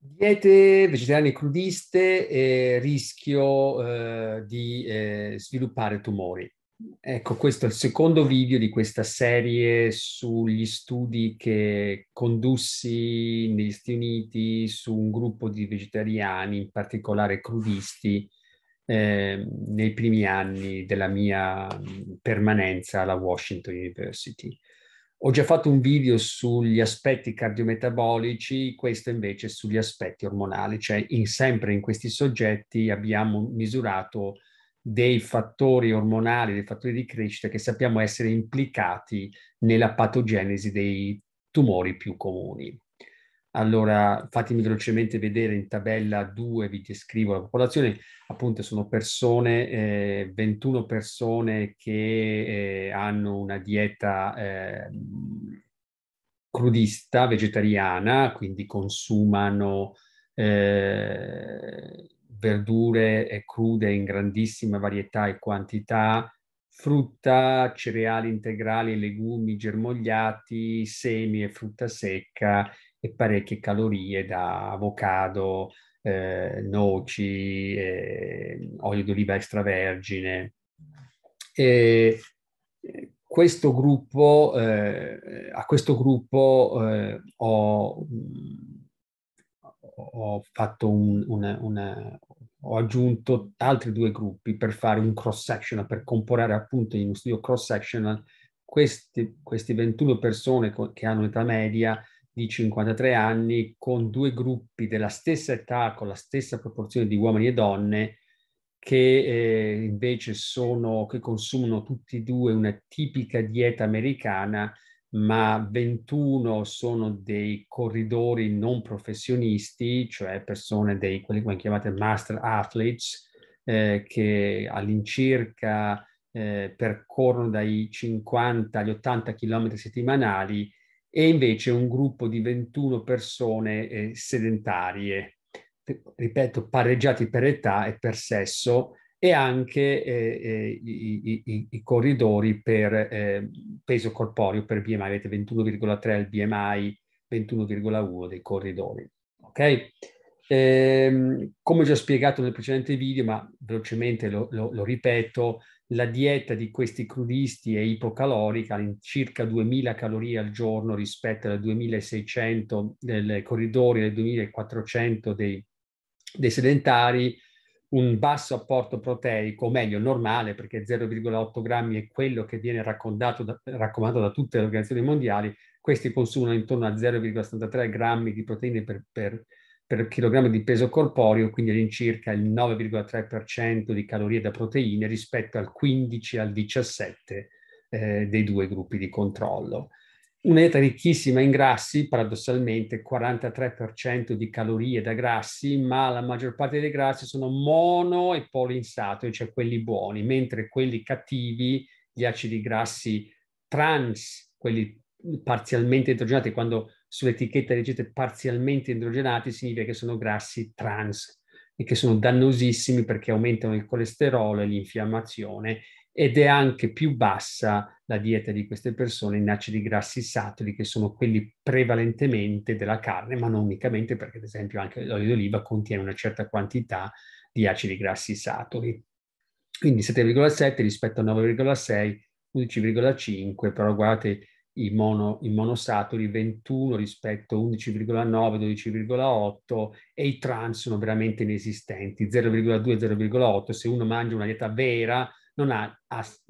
Diete vegetariane crudiste e rischio di sviluppare tumori. Ecco, questo è il secondo video di questa serie sugli studi che condussi negli Stati Uniti su un gruppo di vegetariani, in particolare crudisti, nei primi anni della mia permanenza alla Washington University. Ho già fatto un video sugli aspetti cardiometabolici, questo invece sugli aspetti ormonali, cioè sempre in questi soggetti abbiamo misurato dei fattori ormonali, dei fattori di crescita che sappiamo essere implicati nella patogenesi dei tumori più comuni. Allora, fatemi velocemente vedere in tabella 2, vi descrivo la popolazione, appunto sono persone, 21 persone che hanno una dieta crudista, vegetariana, quindi consumano verdure crude in grandissima varietà e quantità, frutta, cereali integrali, legumi germogliati, semi e frutta secca e parecchie calorie da avocado, noci, olio d'oliva extravergine. E questo gruppo, ho aggiunto altri due gruppi per fare un cross-sectional, per comporare appunto in uno studio cross-sectional queste 21 persone che hanno età media di 53 anni con due gruppi della stessa età, con la stessa proporzione di uomini e donne che invece consumano tutti e due una tipica dieta americana, ma 21 sono dei corridori non professionisti, cioè persone quelli che vengono chiamate master athletes, che all'incirca percorrono dai 50 agli 80 km settimanali, e invece un gruppo di 21 persone sedentarie, ripeto, pareggiati per età e per sesso, e anche i corridori per peso corporeo, per BMI, avete 21,3 al BMI, 21,1 dei corridori. Okay? Come ho già spiegato nel precedente video, ma velocemente lo ripeto, la dieta di questi crudisti è ipocalorica, circa 2000 calorie al giorno rispetto alle 2600 dei corridori e alle 2400 dei sedentari, un basso apporto proteico, o meglio normale, perché 0,8 grammi è quello che viene raccomandato da tutte le organizzazioni mondiali. Questi consumano intorno a 0,73 grammi di proteine per chilogrammo di peso corporeo, quindi all'incirca il 9,3% di calorie da proteine rispetto al 15 e al 17 dei due gruppi di controllo. Una dieta ricchissima in grassi, paradossalmente 43% di calorie da grassi, ma la maggior parte dei grassi sono mono e poliinsaturi, cioè quelli buoni, mentre quelli cattivi, gli acidi grassi trans, quelli parzialmente idrogenati, quando sull'etichetta leggete parzialmente idrogenati significa che sono grassi trans e che sono dannosissimi perché aumentano il colesterolo e l'infiammazione, ed è anche più bassa la dieta di queste persone in acidi grassi saturi, che sono quelli prevalentemente della carne, ma non unicamente, perché ad esempio anche l'olio d'oliva contiene una certa quantità di acidi grassi saturi. Quindi 7,7 rispetto a 9,6, 11,5, però guardate i monosaturi 21 rispetto a 11,9, 12,8, e i trans sono veramente inesistenti, 0,2, 0,8, se uno mangia una dieta vera non ha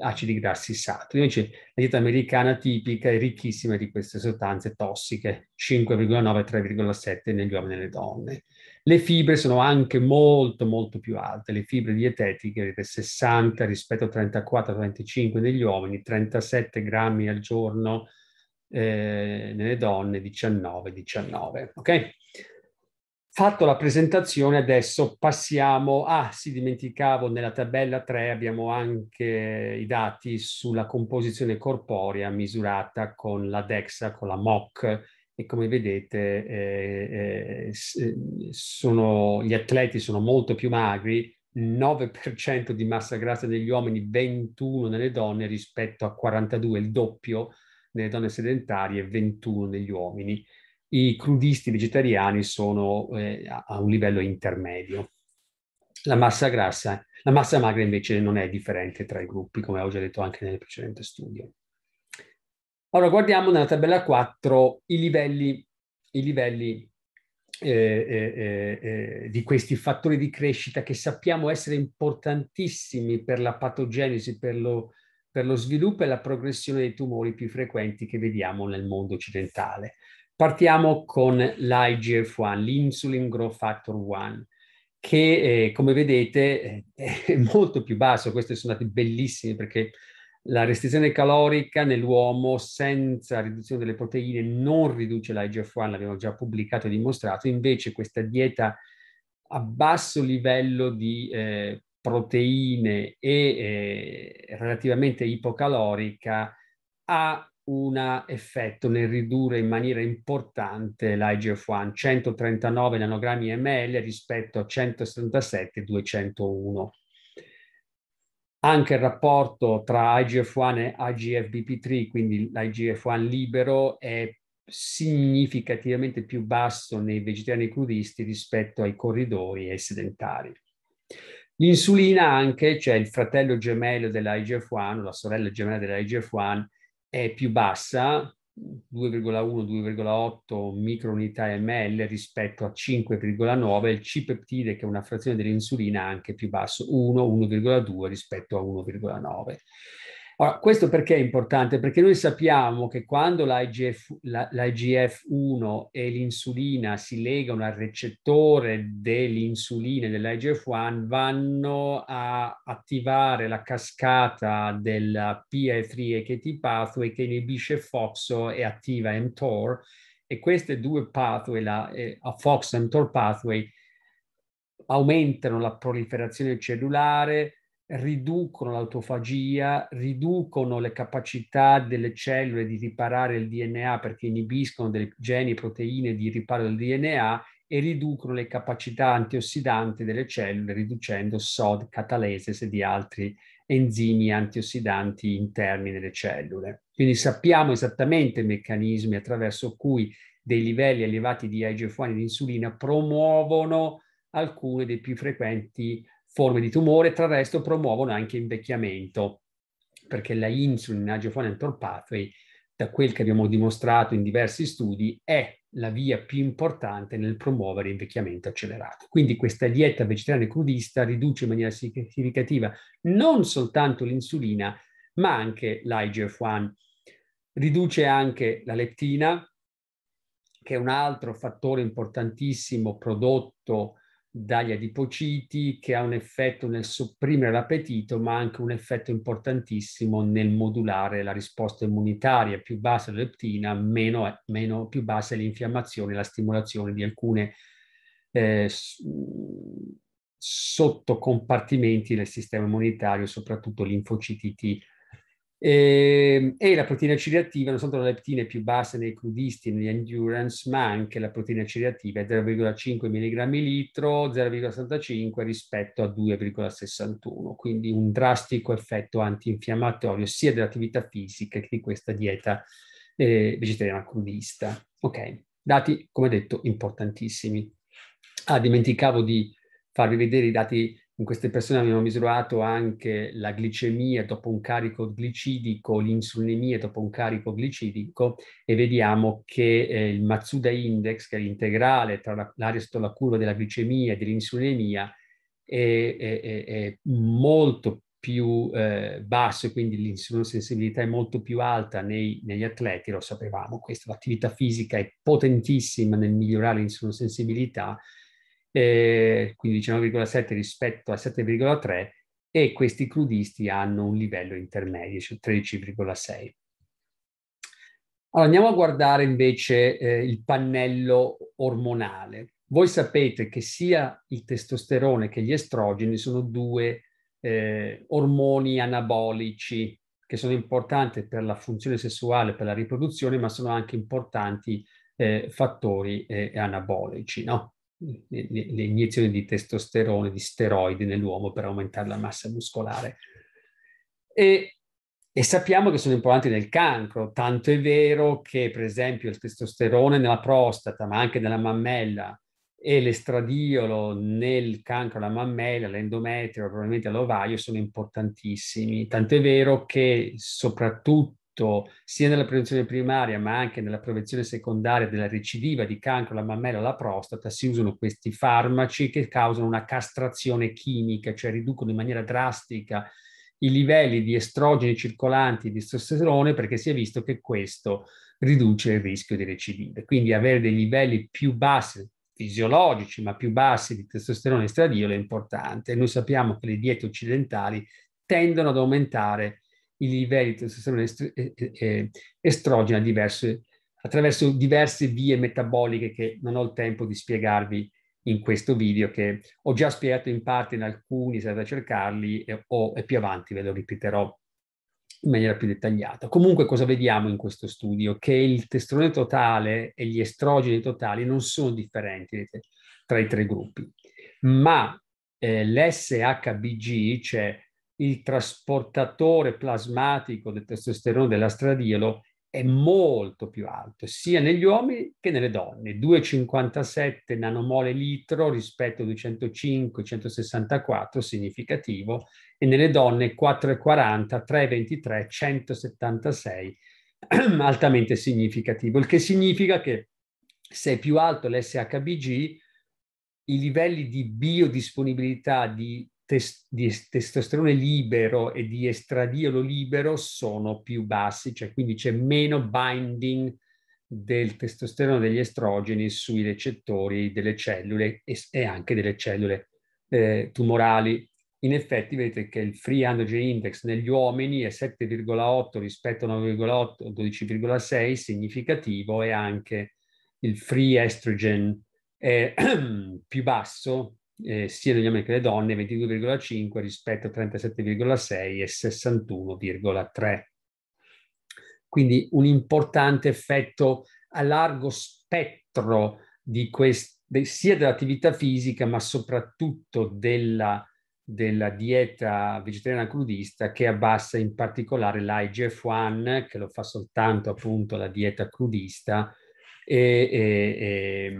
acidi grassi saturi. Invece la dieta americana tipica è ricchissima di queste sostanze tossiche, 5,9, 3,7 negli uomini e nelle donne. Le fibre sono anche molto molto più alte, le fibre dietetiche, vedete, 60 rispetto a 34, 25 negli uomini, 37 grammi al giorno nelle donne, 19. Ok? Fatto la presentazione, adesso passiamo dimenticavo, nella tabella 3 abbiamo anche i dati sulla composizione corporea misurata con la DEXA, con la MOC, e come vedete gli atleti sono molto più magri, 9% di massa grassa negli uomini, 21 nelle donne rispetto a 42, il doppio nelle donne sedentarie, 21 negli uomini. i crudisti vegetariani sono a un livello intermedio. La massa magra invece non è differente tra i gruppi, come ho già detto anche nel precedente studio. Allora, guardiamo nella tabella 4 i livelli di questi fattori di crescita che sappiamo essere importantissimi per la patogenesi, per lo sviluppo e la progressione dei tumori più frequenti che vediamo nel mondo occidentale. Partiamo con l'IGF-1, l'Insulin Growth Factor 1, che come vedete è molto più basso. Queste sono date bellissime perché la restrizione calorica nell'uomo senza riduzione delle proteine non riduce l'IGF-1, l'abbiamo già pubblicato e dimostrato. Invece questa dieta a basso livello di proteine e relativamente ipocalorica ha un effetto nel ridurre in maniera importante l'IGF-1, 139 nanogrammi ml rispetto a 177-201. Anche il rapporto tra IGF-1 e IGF-BP3, quindi l'IGF-1 libero, è significativamente più basso nei vegetariani crudisti rispetto ai corridori e sedentari. L'insulina anche, cioè il fratello gemello dell'IGF-1, la sorella gemella dell'IGF-1, è più bassa, 2,1-2,8 microunità ml rispetto a 5,9, il C-peptide, che è una frazione dell'insulina, anche più basso, 1,2 rispetto a 1,9. Allora, questo perché è importante? Perché noi sappiamo che quando l'IGF-1 e l'insulina si legano al recettore dell'insulina e dell'IGF-1, vanno a attivare la cascata del PI3K pathway che inibisce FOXO e attiva MTOR, e queste due pathway, la FOXO e MTOR pathway, aumentano la proliferazione cellulare, riducono l'autofagia, riducono le capacità delle cellule di riparare il DNA perché inibiscono dei geni e proteine di riparo del DNA, e riducono le capacità antiossidanti delle cellule riducendo SOD, catalase e di altri enzimi antiossidanti interni delle cellule. Quindi sappiamo esattamente i meccanismi attraverso cui dei livelli elevati di IGF-1 e di insulina promuovono alcune dei più frequenti forme di tumore. Tra il resto promuovono anche invecchiamento, perché la insulina IGF-1 mTOR pathway, da quel che abbiamo dimostrato in diversi studi, è la via più importante nel promuovere invecchiamento accelerato. Quindi questa dieta vegetariana crudista riduce in maniera significativa non soltanto l'insulina, ma anche l'IGF-1. Riduce anche la leptina, che è un altro fattore importantissimo prodotto dagli adipociti, che ha un effetto nel sopprimere l'appetito, ma anche un effetto importantissimo nel modulare la risposta immunitaria. Più bassa la leptina, più bassa è l'infiammazione e la stimolazione di alcune sottocompartimenti del sistema immunitario, soprattutto linfociti T. E la proteina C reattiva, non soltanto la leptina è più bassa nei crudisti, negli endurance, ma anche la proteina C reattiva è 0,5 mg litro, 0,65 rispetto a 2,61, quindi un drastico effetto antinfiammatorio sia dell'attività fisica che di questa dieta vegetariana crudista. Ok, dati come detto importantissimi. Ah, dimenticavo di farvi vedere i dati. In queste persone abbiamo misurato anche la glicemia dopo un carico glicidico, l'insulinemia dopo un carico glicidico, e vediamo che il Matsuda Index, che è l'integrale tra l'area sotto la curva della glicemia e dell'insulinemia, è molto più basso, e quindi l'insulinosensibilità è molto più alta negli atleti. Lo sapevamo, questa l'attività fisica è potentissima nel migliorare l'insulinosensibilità, quindi 19,7 rispetto a 7,3, e questi crudisti hanno un livello intermedio, cioè 13,6. Allora andiamo a guardare invece il pannello ormonale. Voi sapete che sia il testosterone che gli estrogeni sono due ormoni anabolici che sono importanti per la funzione sessuale, per la riproduzione, ma sono anche importanti fattori anabolici, no? Le iniezioni di testosterone, di steroidi nell'uomo per aumentare la massa muscolare. E E sappiamo che sono importanti nel cancro, tanto è vero che per esempio il testosterone nella prostata, ma anche nella mammella, e l'estradiolo nel cancro alla mammella, all'endometrio, probabilmente all'ovaio, sono importantissimi. Tant'è vero che soprattutto sia nella prevenzione primaria ma anche nella prevenzione secondaria della recidiva di cancro alla mammella o alla prostata si usano questi farmaci che causano una castrazione chimica, cioè riducono in maniera drastica i livelli di estrogeni circolanti e di testosterone, perché si è visto che questo riduce il rischio di recidive. Quindi avere dei livelli più bassi fisiologici, ma più bassi di testosterone e estradiolo è importante. Noi sappiamo che le diete occidentali tendono ad aumentare i livelli di testosterone e estrogeno attraverso diverse vie metaboliche che non ho il tempo di spiegarvi in questo video, che ho già spiegato in parte in alcuni, se andate a cercarli, e più avanti ve lo ripeterò in maniera più dettagliata. Comunque, cosa vediamo in questo studio? Che il testosterone totale e gli estrogeni totali non sono differenti tra i tre gruppi, ma l'SHBG, cioè il trasportatore plasmatico del testosterone dell'estradiolo, è molto più alto, sia negli uomini che nelle donne, 2,57 nanomole litro rispetto a 205-164, significativo, e nelle donne 4,40, 3,23, 176, altamente significativo. Il che significa che se è più alto l'SHBG, i livelli di biodisponibilità di testosterone libero e di estradiolo libero sono più bassi, cioè quindi c'è meno binding del testosterone e degli estrogeni sui recettori delle cellule e anche delle cellule tumorali. In effetti vedete che il free androgen index negli uomini è 7,8 rispetto a 9,8, 12,6, significativo, e anche il free estrogen è più basso, sia negli uomini che nelle donne, 22,5 rispetto a 37,6 e 61,3. Quindi un importante effetto a largo spettro di sia dell'attività fisica ma soprattutto della dieta vegetariana crudista, che abbassa in particolare l'IGF-1, che lo fa soltanto appunto la dieta crudista, è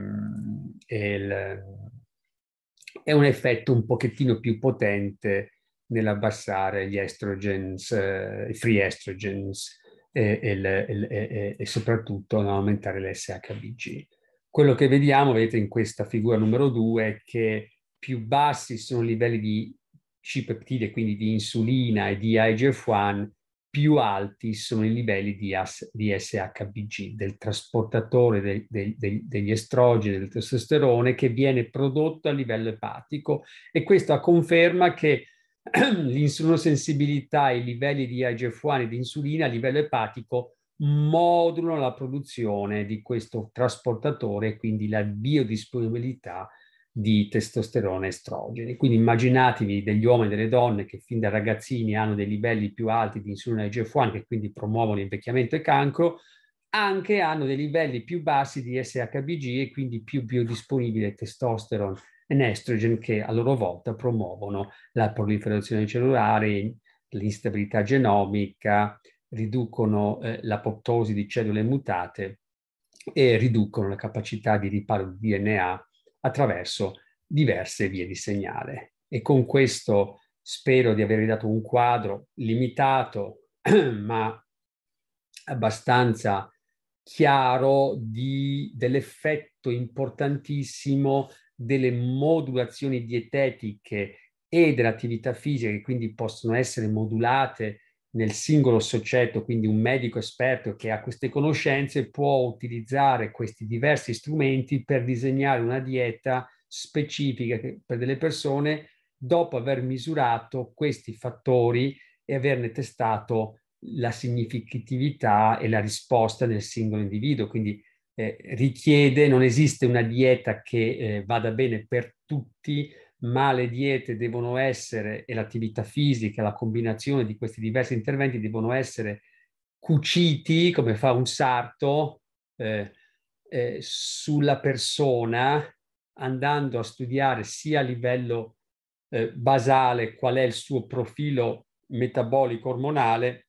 un effetto un pochettino più potente nell'abbassare gli estrogens, i free estrogens, e soprattutto nell'aumentare l'SHBG. Quello che vediamo, vedete in questa figura numero 2, è che più bassi sono i livelli di C-peptide, quindi di insulina e di IGF-1, più alti sono i livelli di SHBG, del trasportatore degli estrogeni, del testosterone, che viene prodotto a livello epatico, e questo conferma che l'insulinosensibilità e i livelli di IGF-1 e di insulina a livello epatico modulano la produzione di questo trasportatore e quindi la biodisponibilità di testosterone e estrogeni. Quindi immaginatevi degli uomini e delle donne che fin da ragazzini hanno dei livelli più alti di insulina e IGF-1, che quindi promuovono invecchiamento e cancro, anche hanno dei livelli più bassi di SHBG e quindi più biodisponibile testosterone e estrogen, che a loro volta promuovono la proliferazione cellulare, l'instabilità genomica, riducono l'apoptosi di cellule mutate e riducono la capacità di riparo di DNA attraverso diverse vie di segnale. E con questo spero di avervi dato un quadro limitato ma abbastanza chiaro dell'effetto importantissimo delle modulazioni dietetiche e dell'attività fisica, che quindi possono essere modulate nel singolo soggetto. Quindi un medico esperto che ha queste conoscenze può utilizzare questi diversi strumenti per disegnare una dieta specifica per delle persone, dopo aver misurato questi fattori e averne testato la significatività e la risposta nel singolo individuo. Quindi non esiste una dieta che vada bene per tutti, ma le diete devono essere, e l'attività fisica, la combinazione di questi diversi interventi devono essere cuciti, come fa un sarto, sulla persona, andando a studiare sia a livello basale qual è il suo profilo metabolico ormonale,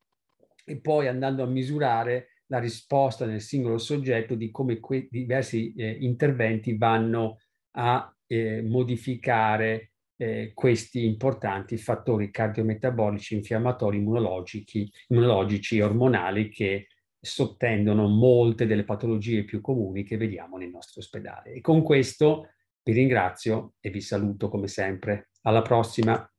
e poi andando a misurare la risposta nel singolo soggetto di come diversi interventi vanno a modificare questi importanti fattori cardiometabolici, infiammatori, immunologici e ormonali che sottendono molte delle patologie più comuni che vediamo nel nostro ospedale. E con questo vi ringrazio e vi saluto come sempre. Alla prossima!